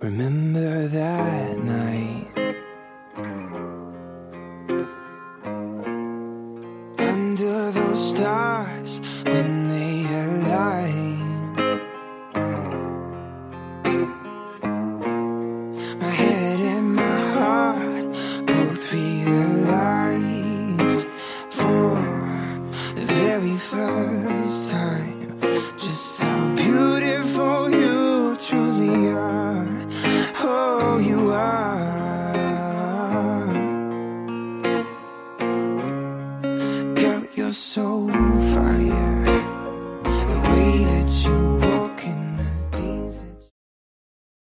Remember that night under those stars when they aligned. My head and my heart both realized for the very first time just how beautiful you truly are. Oh, you are, girl, you're so